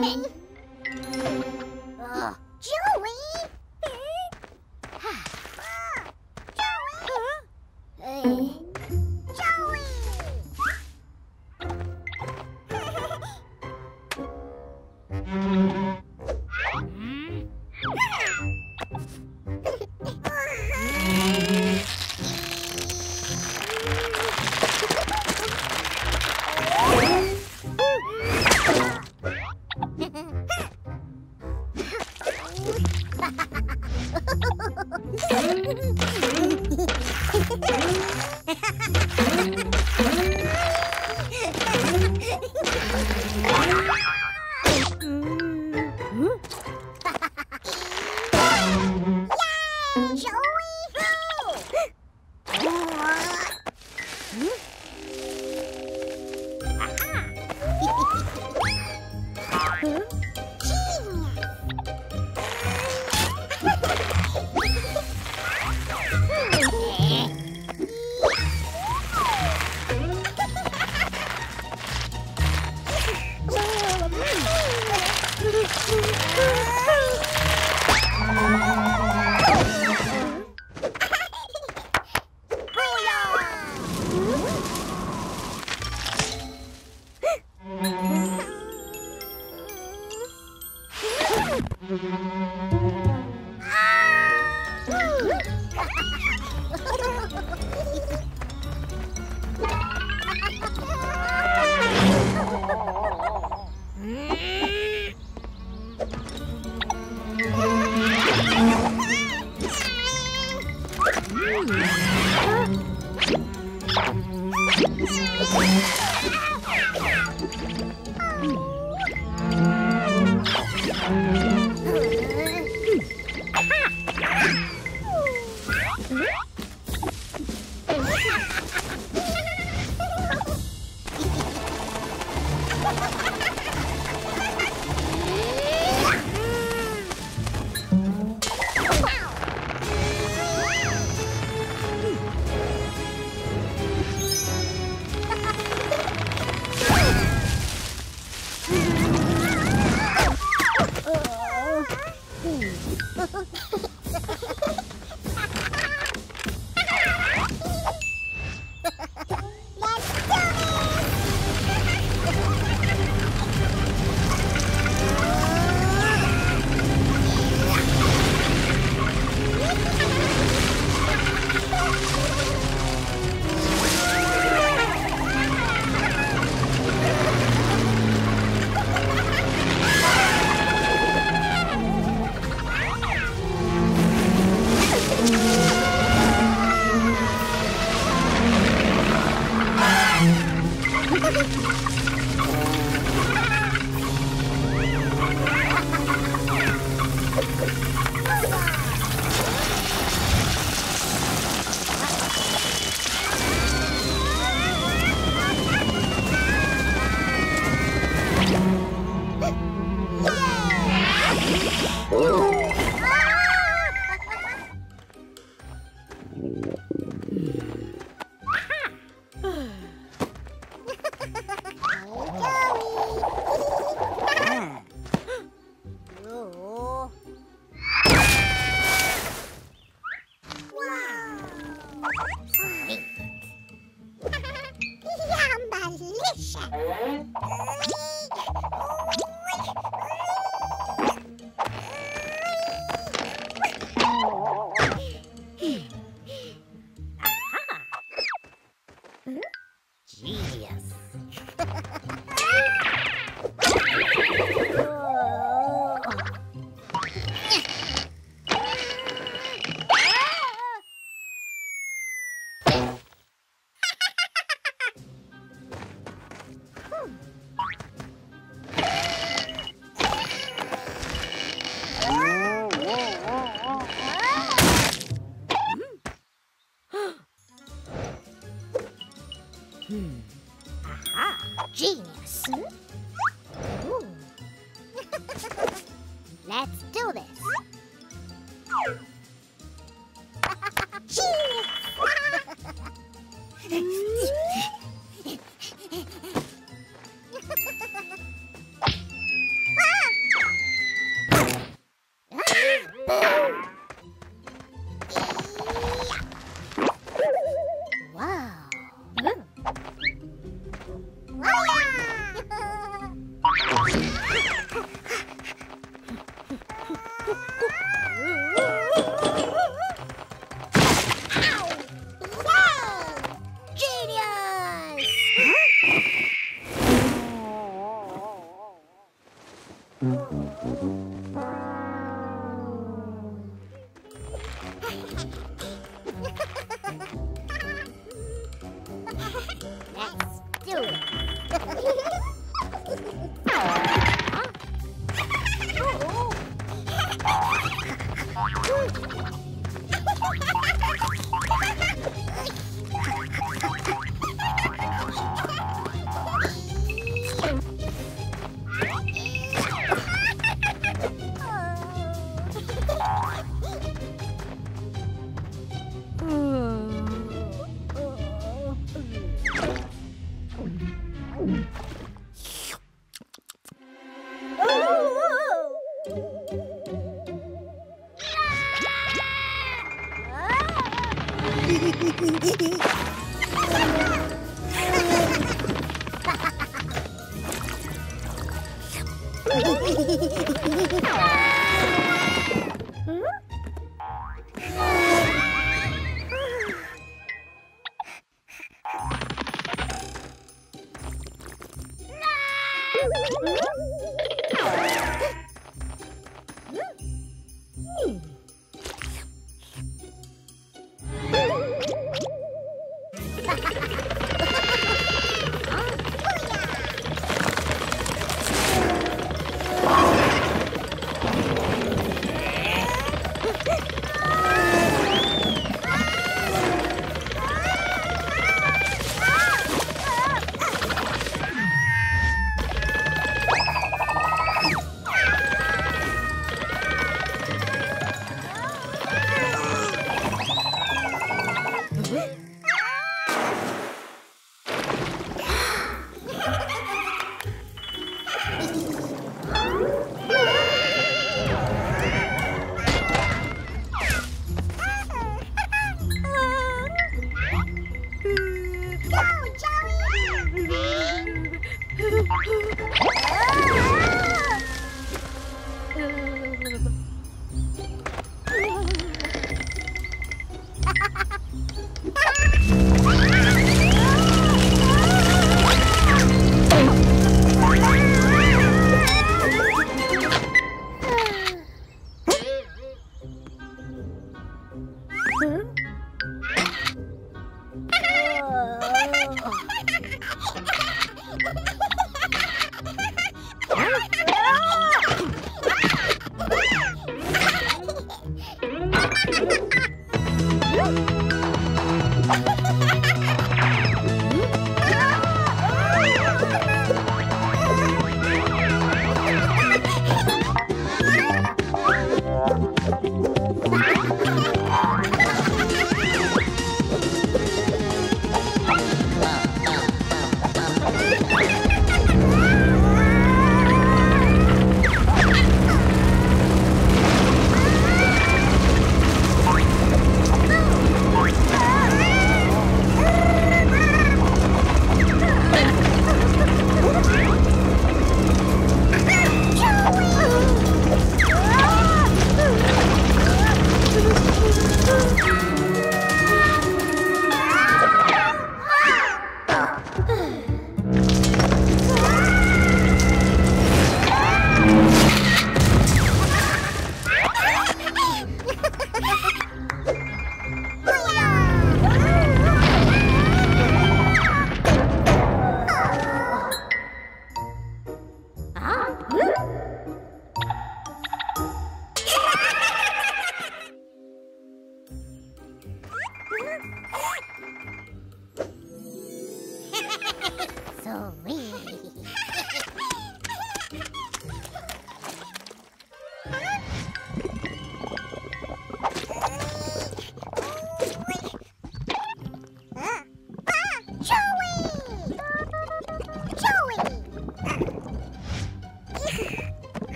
Joey! Joey! Joey!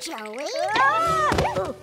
Joey. Oh.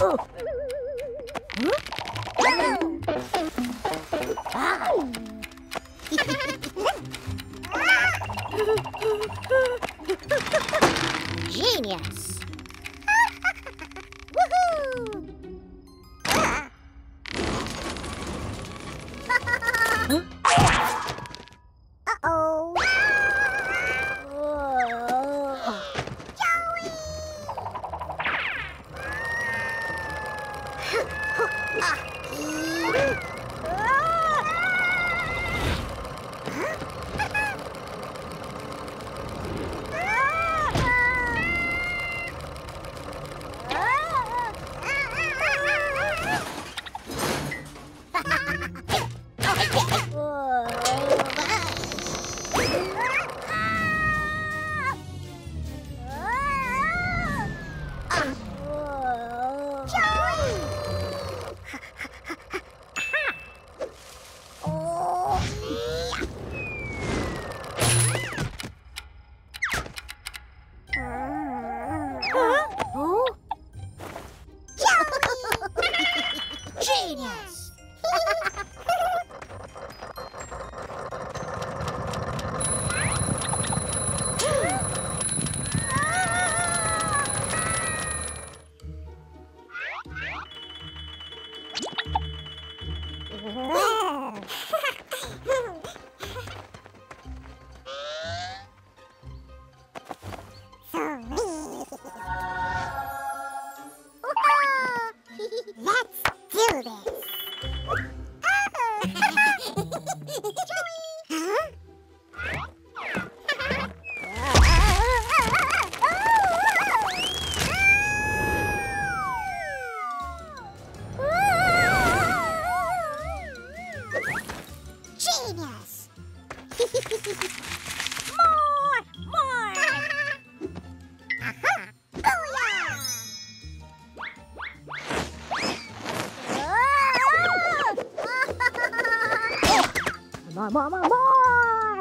Genius. Woohoo! More! Huh? Oh. Oh. More!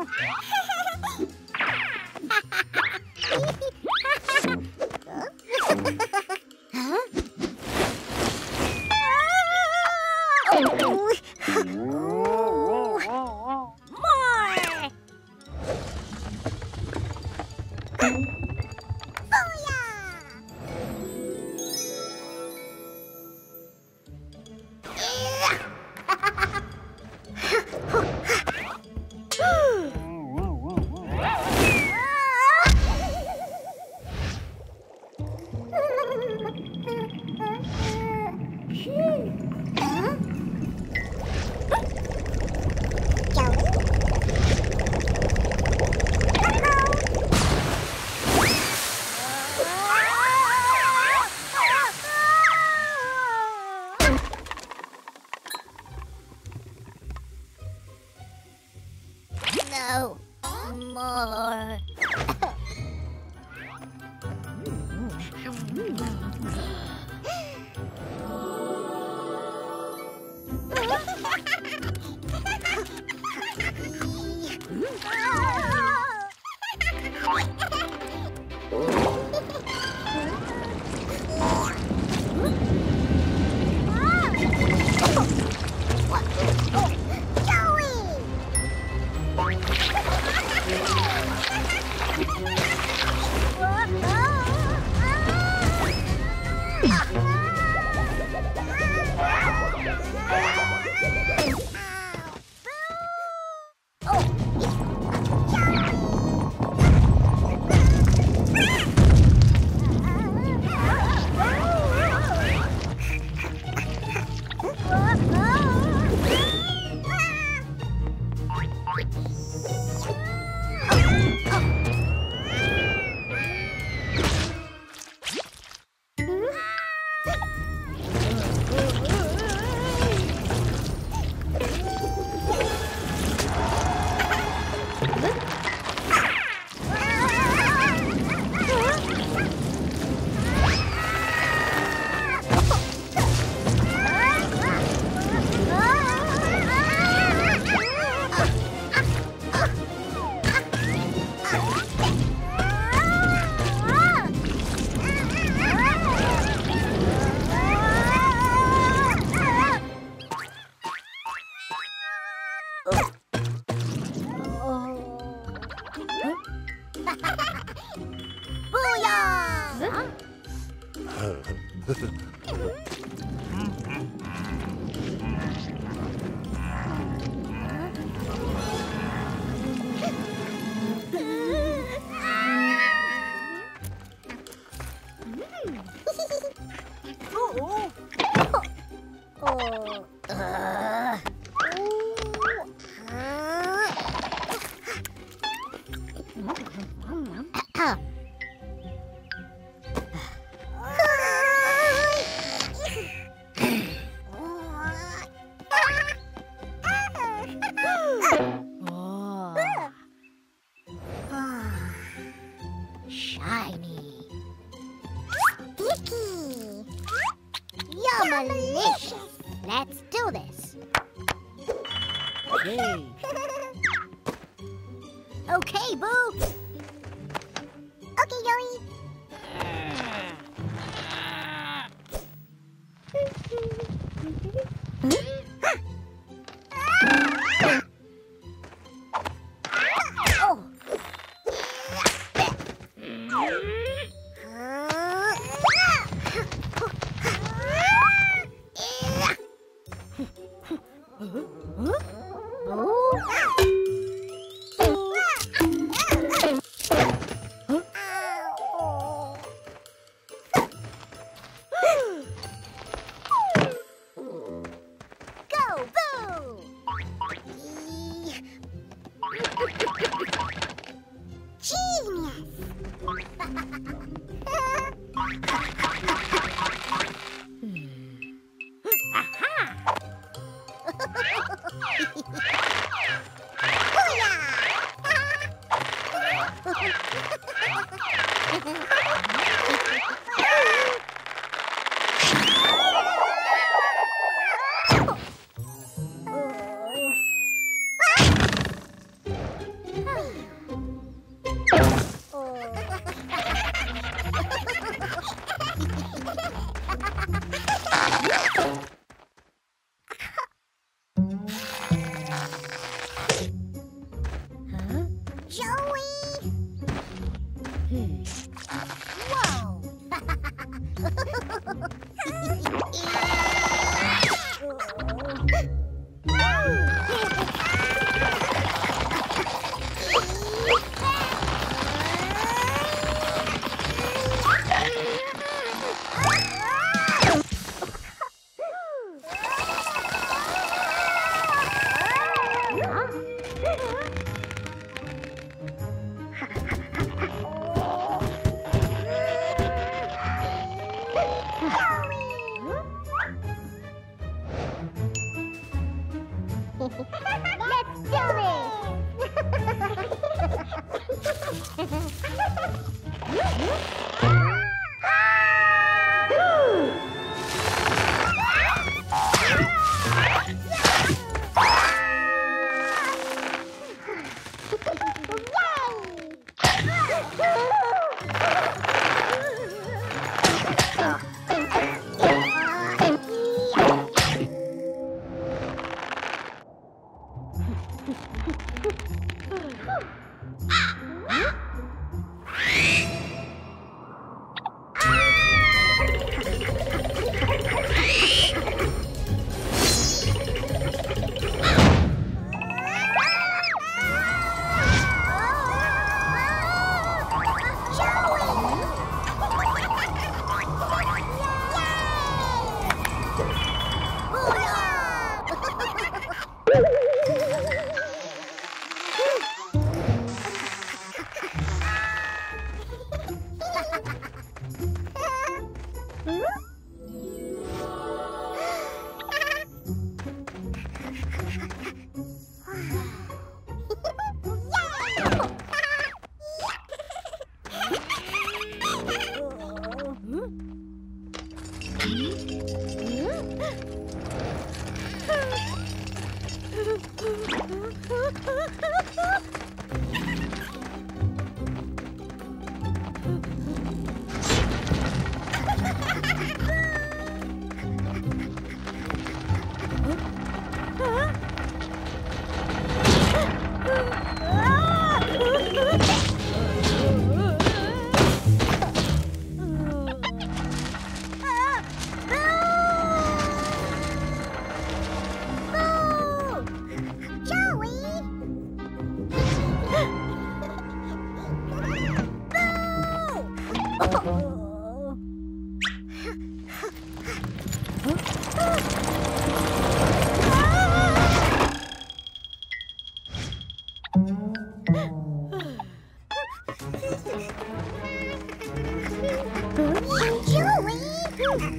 Yeah!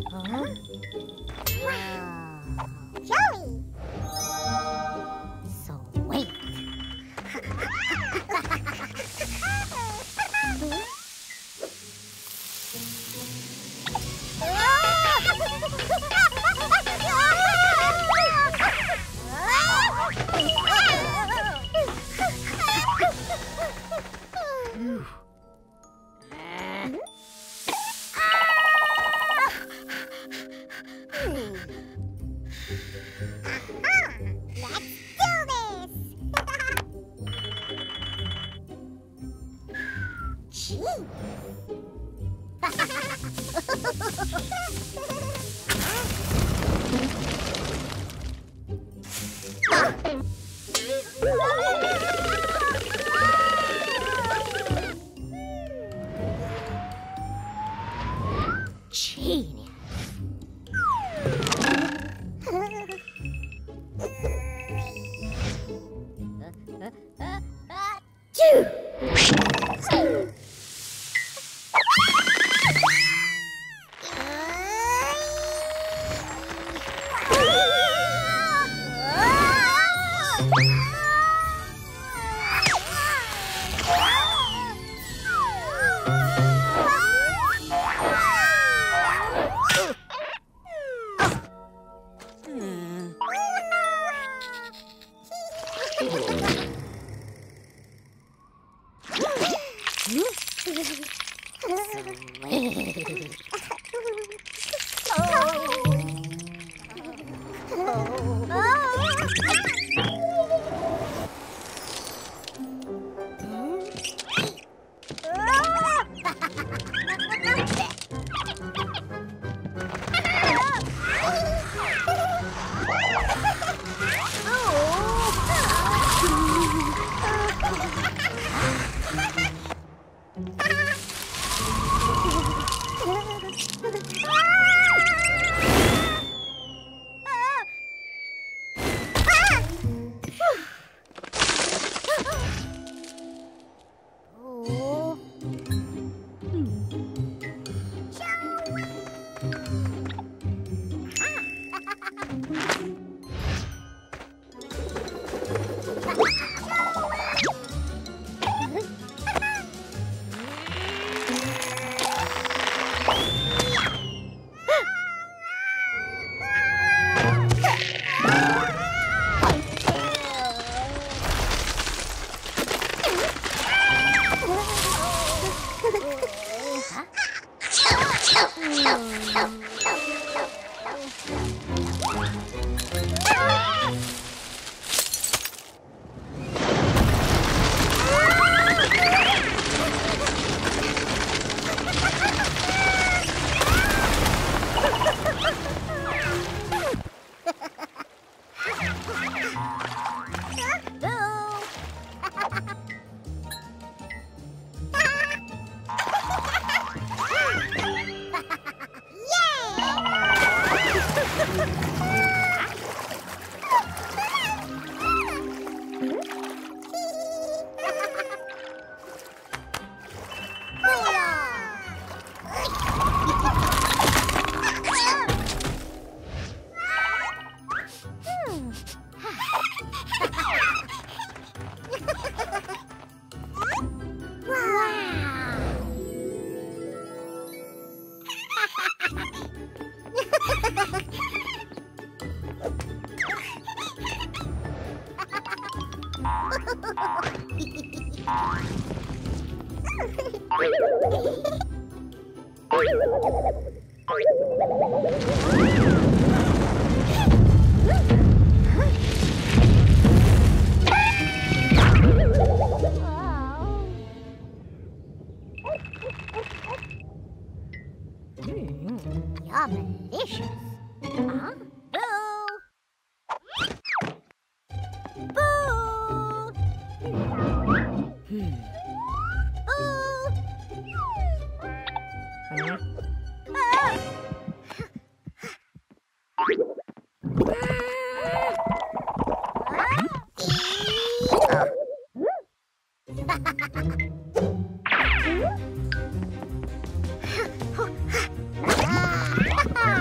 Wow. Joey! So wait. Ha ha!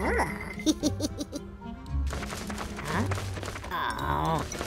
Huh? Oh. Huh?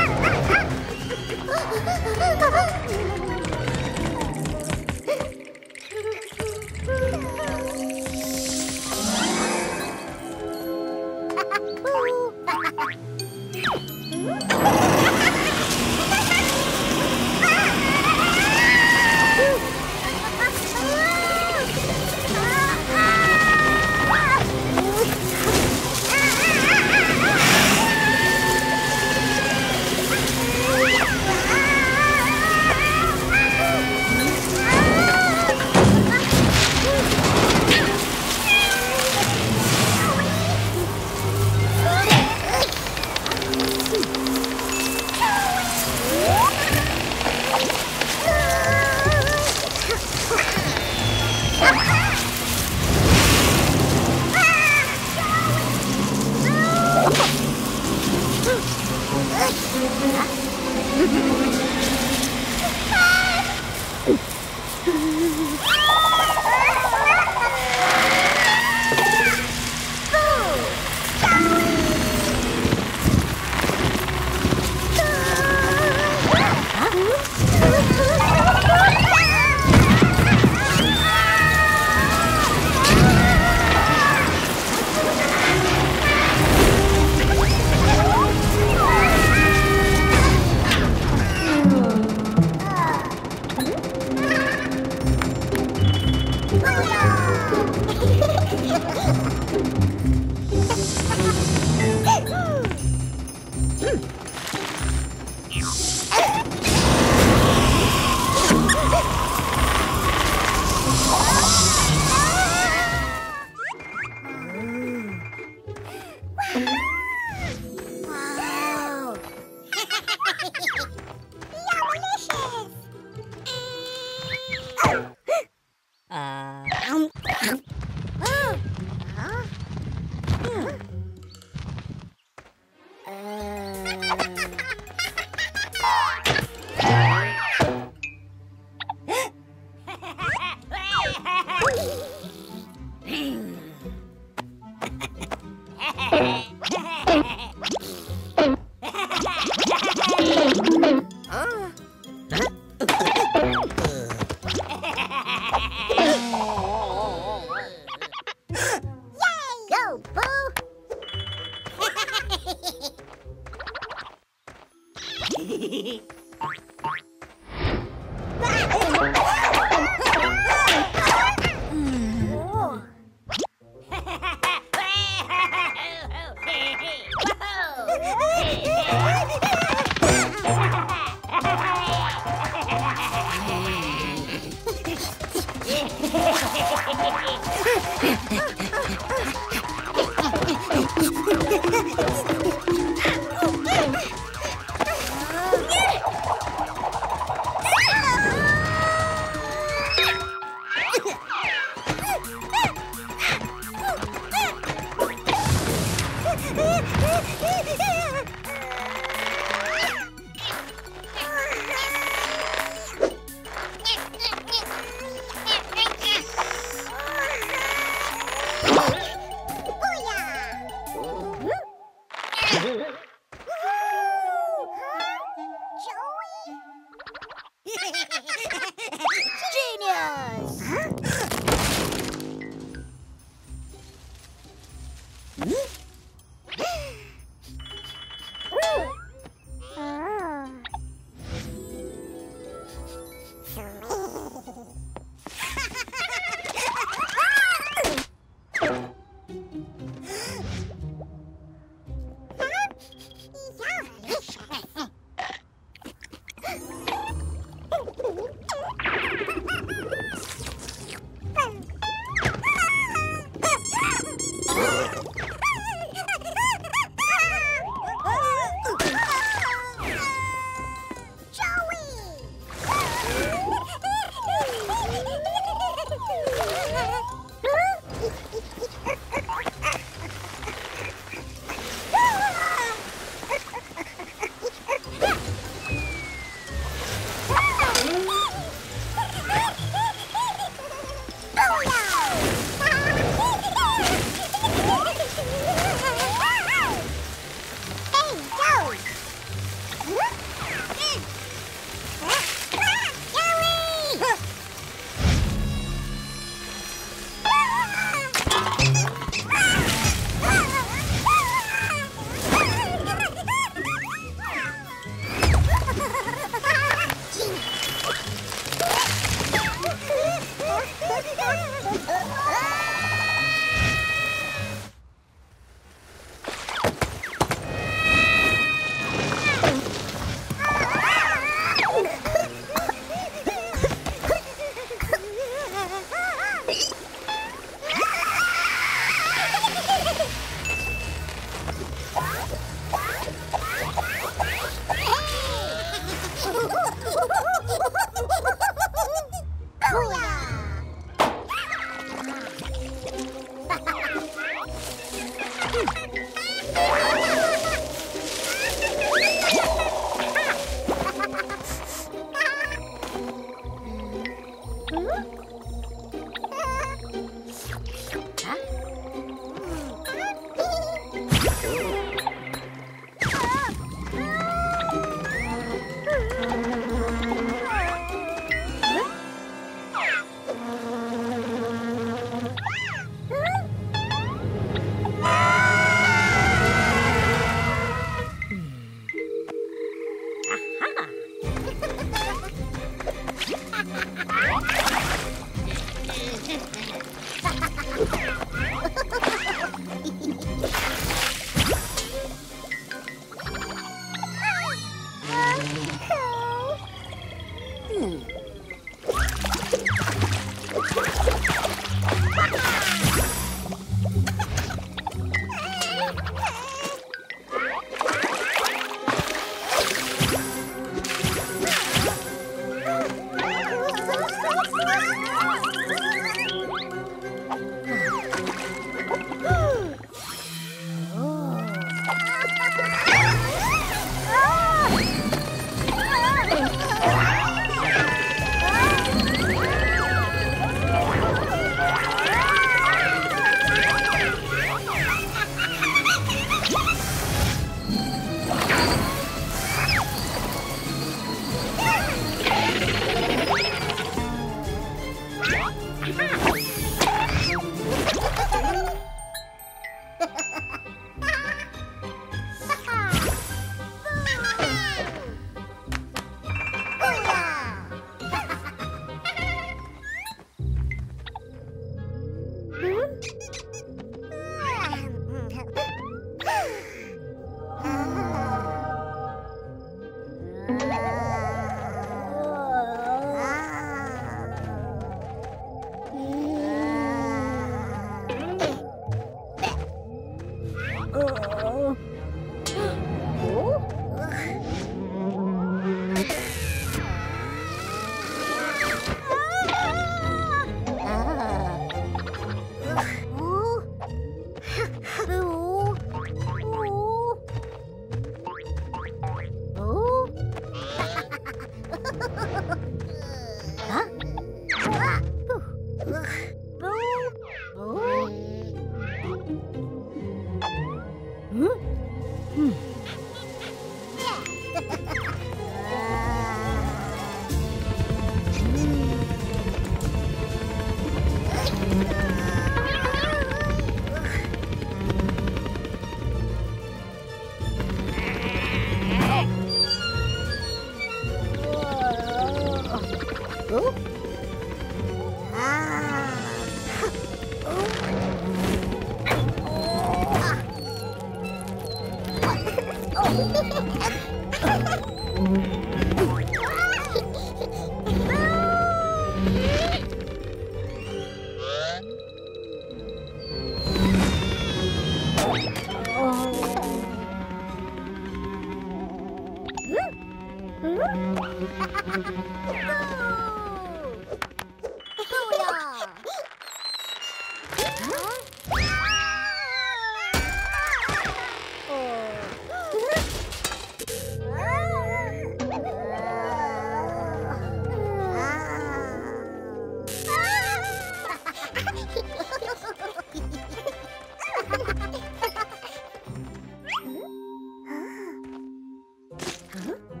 Huh?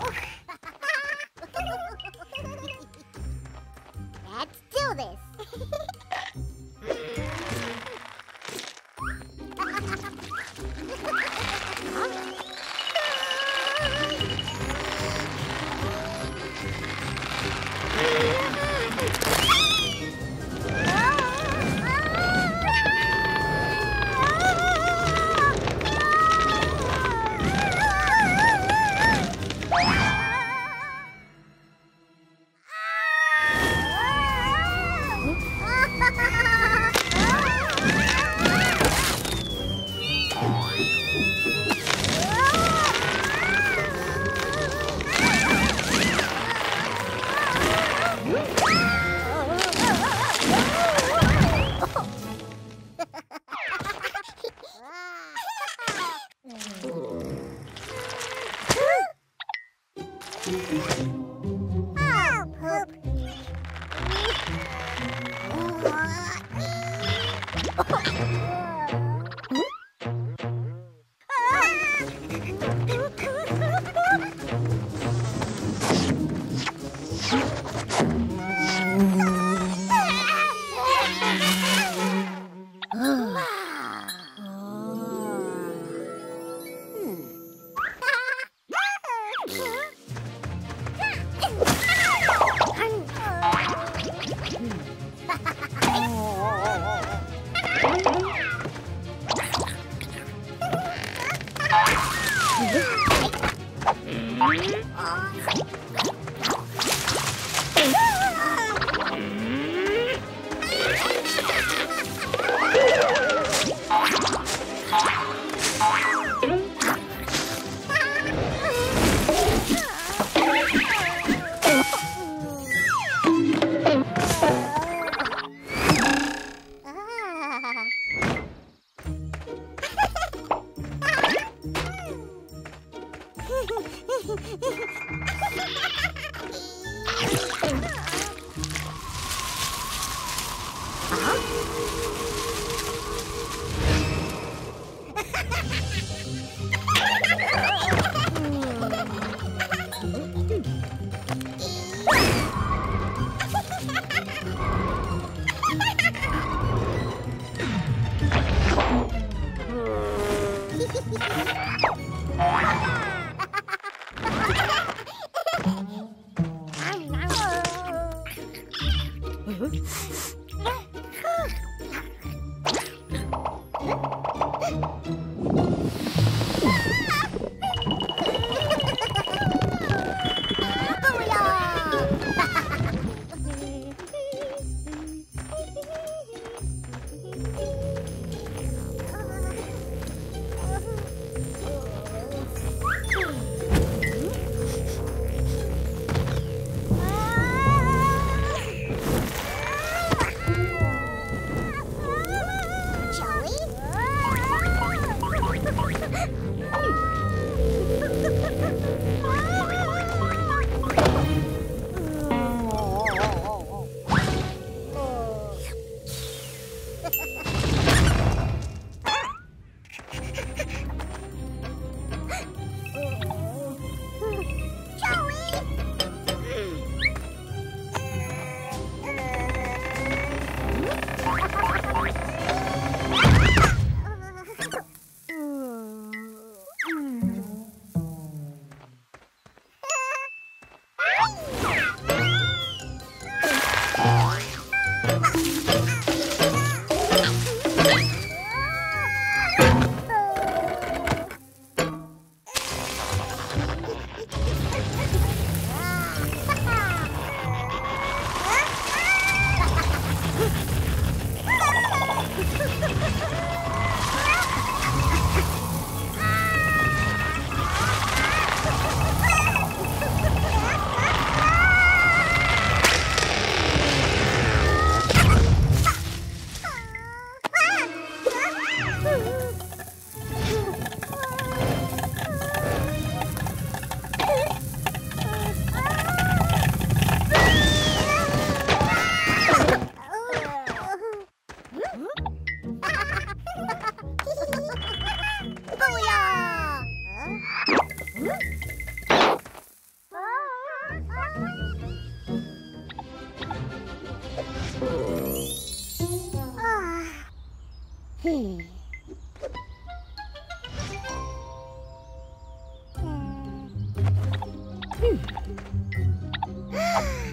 Let's do this.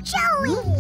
Joey!